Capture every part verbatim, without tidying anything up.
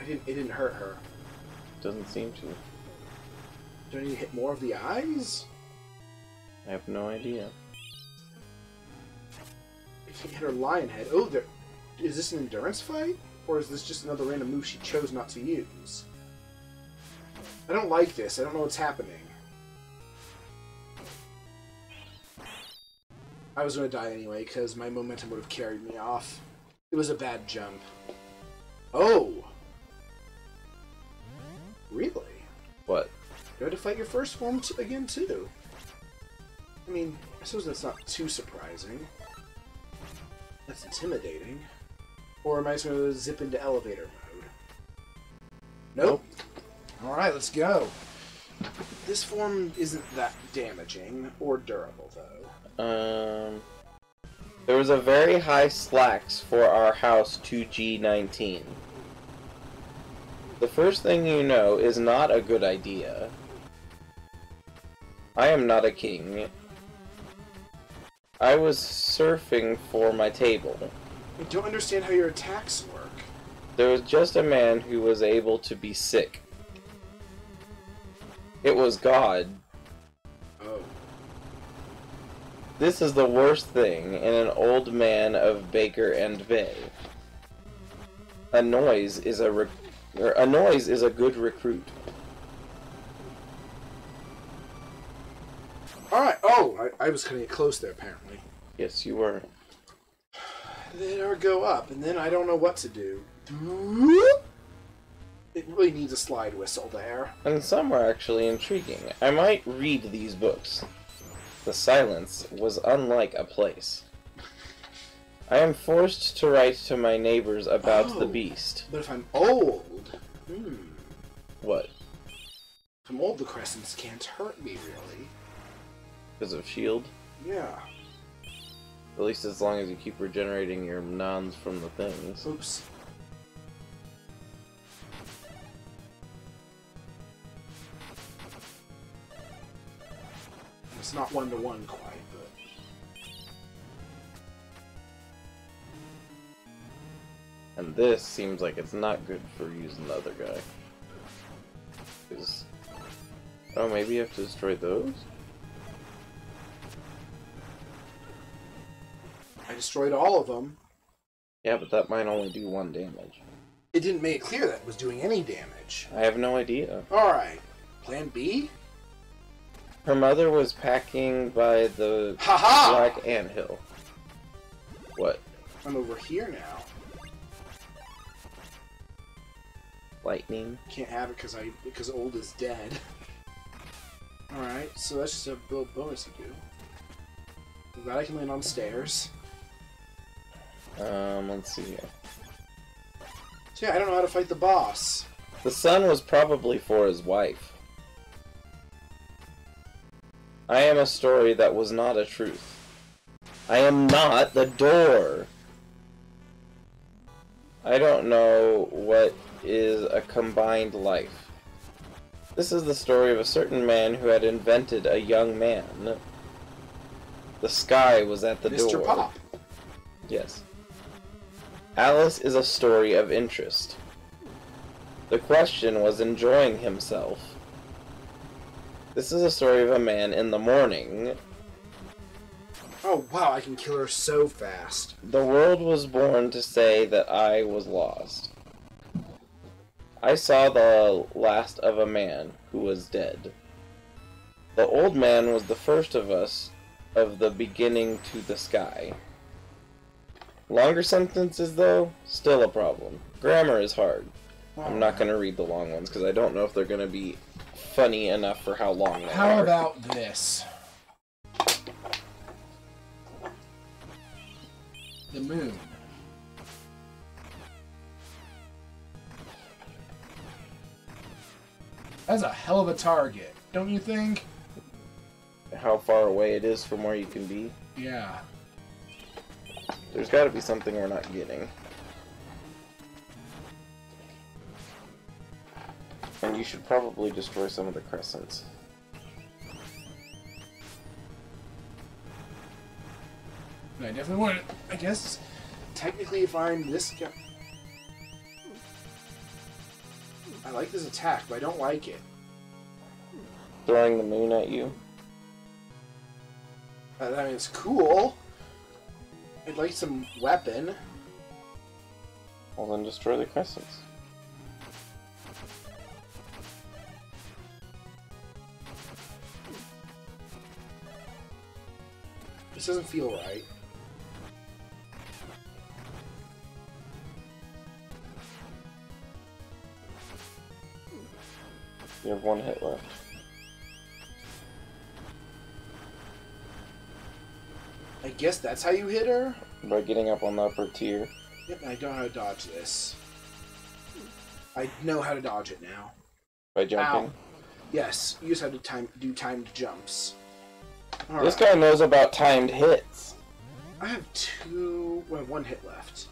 I didn't. It didn't hurt her. Doesn't seem to. Do I need to hit more of the eyes? I have no idea. I can't hit her lion head. Oh, there. Is this an endurance fight, or is this just another random move she chose not to use? I don't like this. I don't know what's happening. I was going to die anyway, because my momentum would have carried me off. It was a bad jump. Oh! Really? What? You had to fight your first form t again, too. I mean, I suppose that's not too surprising. That's intimidating. Or am I just going to zip into elevator mode? Nope. nope. Alright, let's go. This form isn't that damaging, or durable, though. Um, there was a very high slacks for our house two G nineteen. The first thing you know is not a good idea. I am not a king. I was surfing for my table. I don't understand how your attacks work. There was just a man who was able to be sick. It was God. Oh. This is the worst thing in an old man of Baker and Bay. A noise is a rec or a noise is a good recruit. All right. Oh, I, I was cutting it close there. Apparently. Yes, you were. Let her go up, and then I don't know what to do. It really needs a slide whistle there. And some are actually intriguing. I might read these books. The silence was unlike a place. I am forced to write to my neighbors about oh, the beast. But if I'm old... Hmm. What? If I'm old, the crescents can't hurt me, really. Because of shield? Yeah. At least as long as you keep regenerating your nons from the things. Oops. It's not one-to-one quite, but... And this seems like it's not good for using the other guy. Cause... Oh, maybe you have to destroy those? I destroyed all of them. Yeah, but that might only do one damage. It didn't make it clear that it was doing any damage. I have no idea. Alright. Plan B? Her mother was packing by the ha -ha! Black Anthill. What? I'm over here now. Lightning. Can't have it because I because old is dead. Alright, so that's just a build bonus you do. I'm glad I can land on stairs. Um, let's see here. So yeah, I don't know how to fight the boss. The son was probably for his wife. I am a story that was not a truth. I am not the door. I don't know what is a combined life. This is the story of a certain man who had invented a young man. The sky was at the door. Mister Pop. Yes. Alice is a story of interest. The question was enjoying himself. This is a story of a man in the morning. Oh, wow, I can kill her so fast. The world was born to say that I was lost. I saw the last of a man who was dead. The old man was the first of us of the beginning to the sky. Longer sentences, though, still a problem. Grammar is hard. I'm not going to read the long ones because I don't know if they're going to be funny enough for how long they How are. About this? The moon. That's a hell of a target, don't you think? How far away it is from where you can be? Yeah. There's got to be something we're not getting. And you should probably destroy some of the crescents. I definitely want it. I guess, technically, if I'm this guy... I like this attack, but I don't like it. Throwing the moon at you. I mean, it's cool. I'd like some weapon. Well, then destroy the crescents. This doesn't feel right. You have one hit left. I guess that's how you hit her? By getting up on the upper tier. Yep, I don't know how to dodge this. I know how to dodge it now. By jumping? Ow. Yes, you just have to time do timed jumps. All this right. guy knows about timed hits. I have two... Well, one hit left.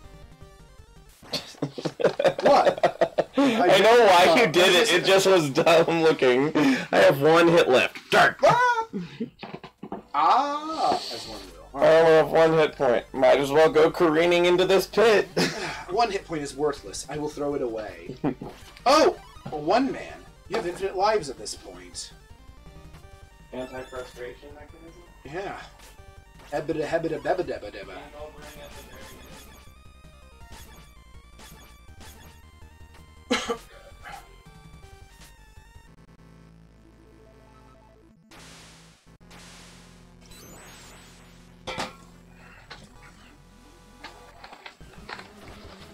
What? I, I know why uh, you did it. It just was dumb looking. I have one hit left. Dark! Ah! Ah! That's one wheel. All right. I only have one hit point. Might as well go careening into this pit. One hit point is worthless. I will throw it away. Oh! Well, one man. You have infinite lives at this point. Anti-frustration mechanism? Yeah. Ebida hebida bebida bebida.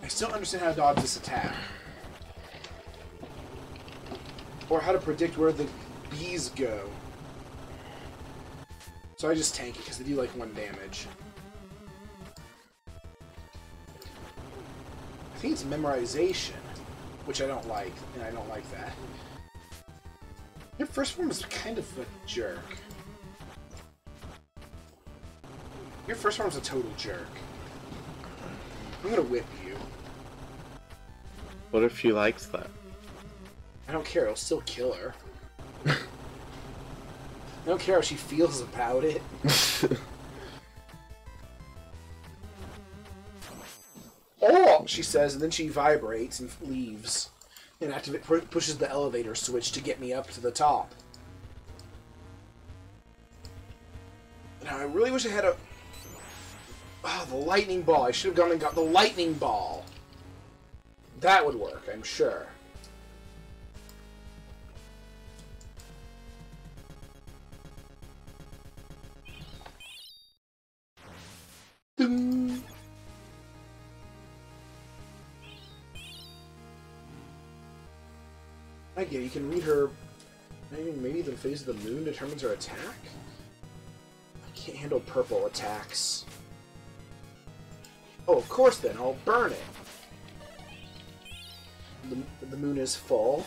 I still don't understand how to dodge this attack. Or how to predict where the bees go. So I just tank it, because they do like one damage. I think it's memorization, which I don't like, and I don't like that. Your first one was kind of a jerk. Your first one was a total jerk. I'm gonna whip you. What if she likes that? I don't care, it'll still kill her. I don't care how she feels about it. Oh! She says, and then she vibrates and leaves. And activate, pushes the elevator switch to get me up to the top. Now, I really wish I had a... Oh, the lightning ball. I should have gone and got the lightning ball. That would work, I'm sure. Ding. I get it. You can read her. Maybe, maybe the phase of the moon determines her attack? I can't handle purple attacks. Oh, of course then. I'll burn it. The, the moon is full.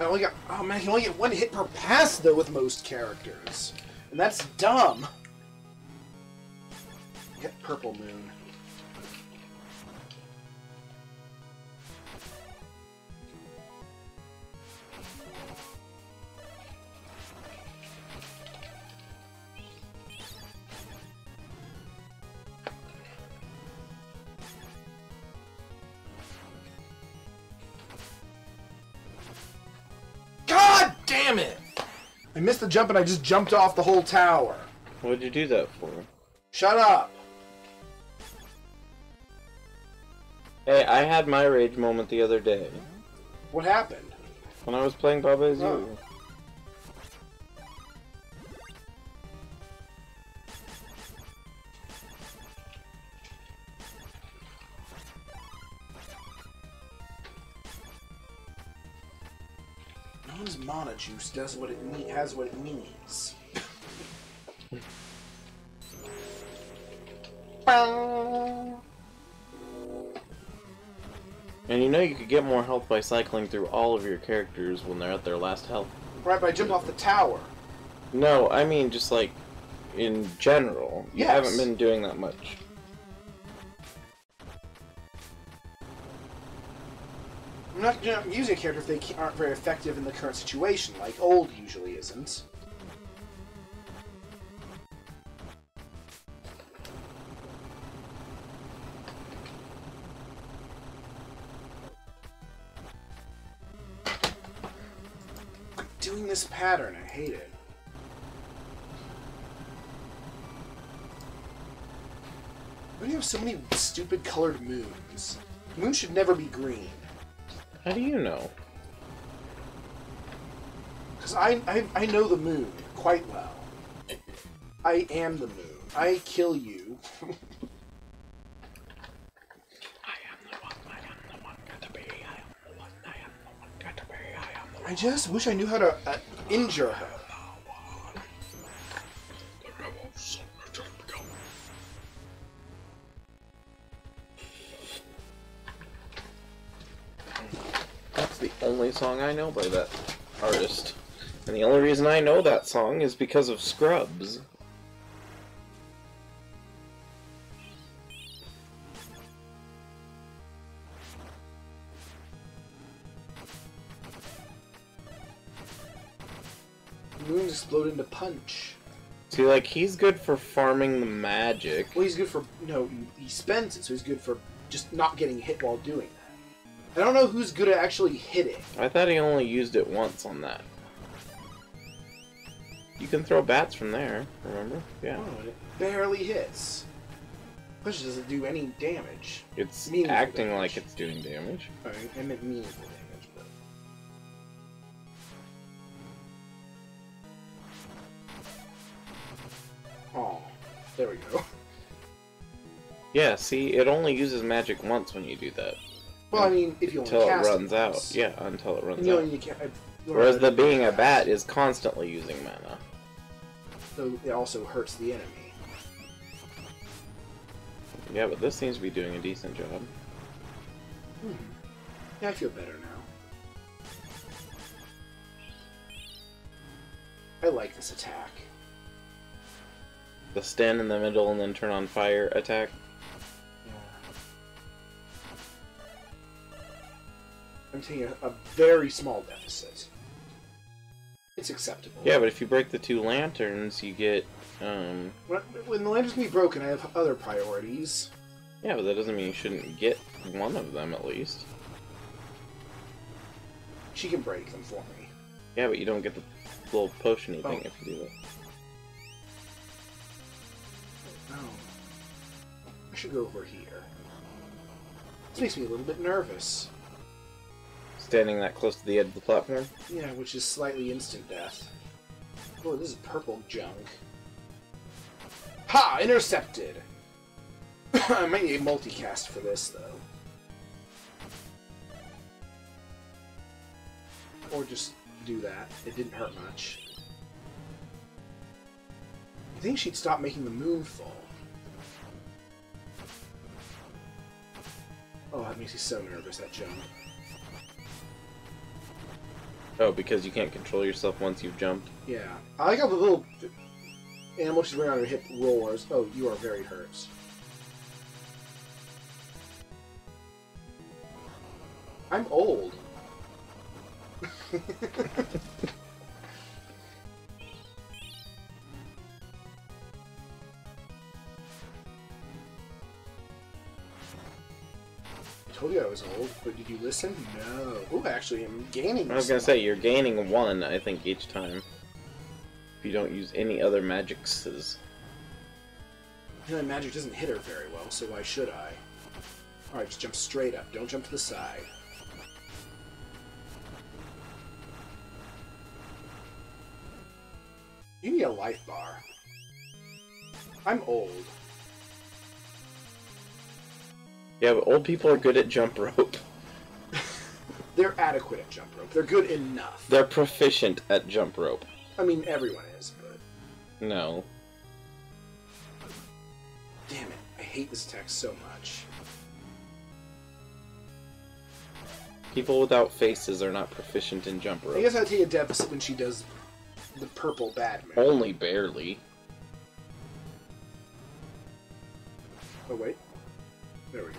I only got, oh man, I can only get one hit per pass, though, with most characters. And that's dumb. Get Purple Moon. Damn it! I missed the jump and I just jumped off the whole tower. What'd you do that for? Shut up! Hey, I had my rage moment the other day. What happened? When I was playing Baba Zoo. Oh. Mana juice does what it means, has what it means. And you know you could get more health by cycling through all of your characters when they're at their last health. Right, but I jumped off the tower. No, I mean just like in general. You yes. haven't been doing that much. I'm not, not using a character if they aren't very effective in the current situation, like old usually isn't. Doing this pattern, I hate it. Why do you have so many stupid colored moons? Moon should never be green. How do you know? Because I, I I know the moon quite well. I am the moon. I kill you. I am the one, I am the one gotta be, I am the one, I am the one gotta be, I am the one. I just wish I knew how to uh, injure her. Only song I know by that artist, and the only reason I know that song is because of Scrubs. Moon exploded into punch. See, like, he's good for farming the magic. Well, he's good for no, he spends it, so he's good for just not getting hit while doing it. I don't know who's good at actually hitting. I thought he only used it once on that. You can throw bats from there, remember? Yeah. Oh, it barely hits. Which doesn't do any damage. It's meaningful acting damage. Like it's doing damage. Right, I meant meaningful damage, but... Oh, there we go. Yeah, see, it only uses magic once when you do that. Well, I mean, if you only until cast it runs it out, yeah, until it runs you out. You can't, I, Whereas the being cast. a bat is constantly using mana. So it also hurts the enemy. Yeah, but this seems to be doing a decent job. Hmm. Yeah, I feel better now. I like this attack. The stand in the middle and then turn on fire attack. I'm taking a, a very small deficit. It's acceptable. Yeah, but if you break the two lanterns, you get, um... When, when the lanterns can be broken, I have other priorities. Yeah, but that doesn't mean you shouldn't get one of them, at least. She can break them for me. Yeah, but you don't get the little potion-y oh. thing if you do that. Oh. I should go over here. This makes me a little bit nervous. Standing that close to the edge of the platform? Yeah, which is slightly instant death. Oh, this is purple junk. Ha! Intercepted! I might need a multicast for this, though. Or just do that. It didn't hurt much. I think she'd stop making the moon fall. Oh, that makes me so nervous, that jump. Oh, because you can't control yourself once you've jumped? Yeah. I like how the little animal she's wearing on her hip roars. Oh, you are very hurt. I'm old. I told you I was old, but did you listen? No. Ooh, actually, I'm gaining I was going to say, you're gaining one, I think, each time. If you don't use any other magics. You know, magic doesn't hit her very well, so why should I? Alright, just jump straight up. Don't jump to the side. You need a life bar. I'm old. Yeah, but old people are good at jump rope. They're adequate at jump rope. They're good enough. They're proficient at jump rope. I mean, everyone is, but... No. Damn it. I hate this attack so much. People without faces are not proficient in jump rope. I guess I take a deficit when she does the purple bad move. Only barely. Oh, wait. There we go.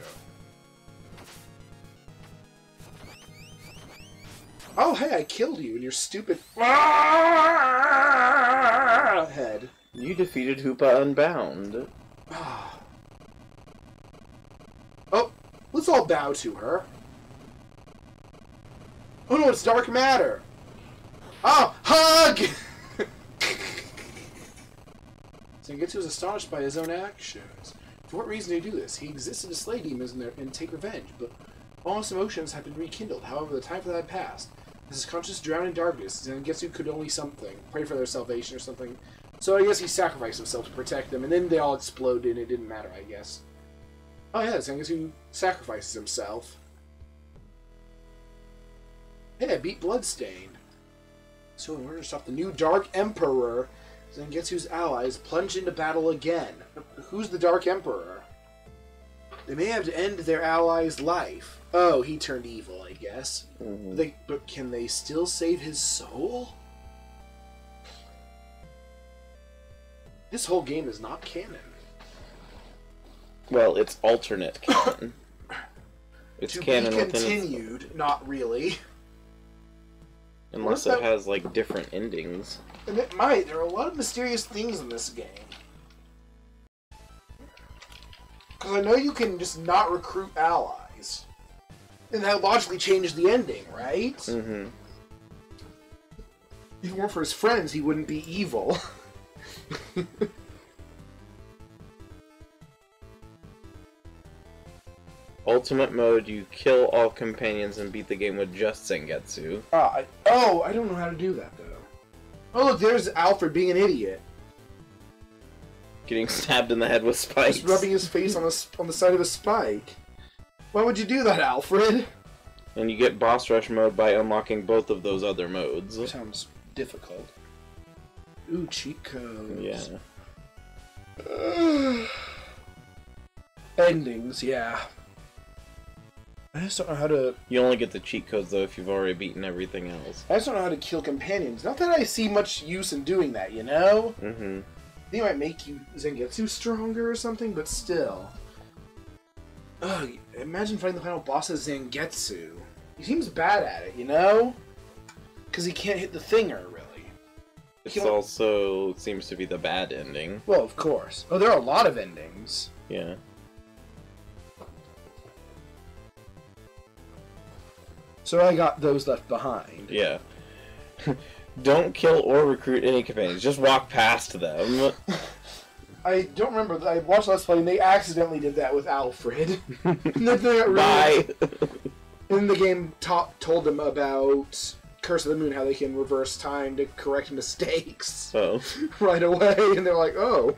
Oh, hey, I killed you in your stupid head. You defeated Hoopa Unbound. Oh, let's all bow to her. Oh no, it's dark matter. Oh, hug! Zangetsu was astonished by his own actions. For what reason did he do this? He existed to slay demons in their, and take revenge, but all his emotions had been rekindled. However, the time for that had passed. As his conscience drowned in darkness, Zangetsu could only something, pray for their salvation or something. So I guess he sacrificed himself to protect them, and then they all exploded, and it didn't matter, I guess. Oh yeah, Zangetsu sacrifices himself. Hey, I beat Bloodstained. So in order to stop the new Dark Emperor, Zangetsu's allies plunge into battle again. Who's the Dark Emperor? They may have to end their ally's life. Oh, he turned evil, I guess. Mm-hmm. They, but can they still save his soul? This whole game is not canon. Well, it's alternate canon. It's to canon be continued, within not really. Unless it has, like, different endings. And it might. There are a lot of mysterious things in this game. Because I know you can just not recruit allies. And that logically changes the ending, right? Mm-hmm. If it weren't for his friends, he wouldn't be evil. Ultimate mode, you kill all companions and beat the game with just Zangetsu. Ah, I, oh, I don't know how to do that, though. Oh, look, there's Alfred being an idiot. Getting stabbed in the head with spikes. Just rubbing his face on, a, on the side of a spike. Why would you do that, Alfred? And you get boss rush mode by unlocking both of those other modes. That sounds difficult. Ooh, cheat codes. Yeah. Uh, endings, yeah. I just don't know how to... You only get the cheat codes, though, if you've already beaten everything else. I just don't know how to kill companions. Not that I see much use in doing that, you know? Mm-hmm. They might make you Zangetsu stronger or something, but still. Ugh, imagine fighting the final boss as Zangetsu. He seems bad at it, you know? Because he can't hit the thinger, really. It also seems to be the bad ending. Well, of course. Oh, there are a lot of endings. Yeah. So I got those left behind. Yeah. Don't kill or recruit any companions. Just walk past them. I don't remember. I watched Let's Play and they accidentally did that with Alfred. Bye. In the game, Top told them about Curse of the Moon, how they can reverse time to correct mistakes. Oh. Right away. And they're like, oh.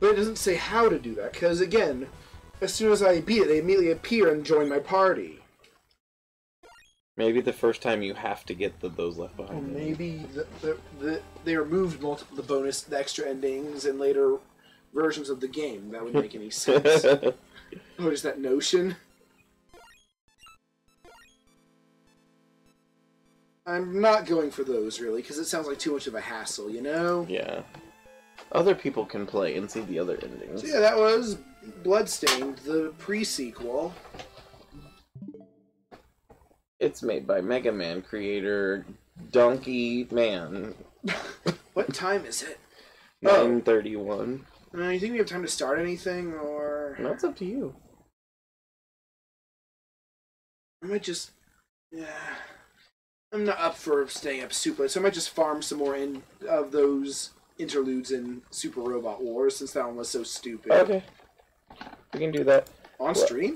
But it doesn't say how to do that, because again, as soon as I beat it, they immediately appear and join my party. Maybe the first time you have to get the, those left behind. Or maybe the, the, the, they removed multiple the bonus, the extra endings, and later versions of the game. That would make any sense. What is that notion? I'm not going for those, really, because it sounds like too much of a hassle, you know? Yeah. Other people can play and see the other endings. So yeah, that was Bloodstained, the pre-sequel. It's made by Mega Man creator Donkey Man. What time is it? nine thirty-one. Do uh, you think we have time to start anything, or...? That's up to you. I might just... Yeah... I'm not up for staying up super late, so I might just farm some more in of those interludes in Super Robot Wars, since that one was so stupid. Okay. We can do that. On stream?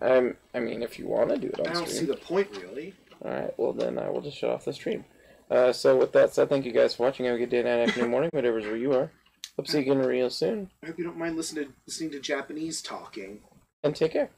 Um, I mean, if you want to do it on stream. I don't see the point, really. Alright, well then I will just shut off the stream. Uh, so with that said, thank you guys for watching. Have a good day, night, afternoon, morning, whatever where you are. Hope to see you again real soon. I hope you don't mind listening to, listening to Japanese talking. And take care.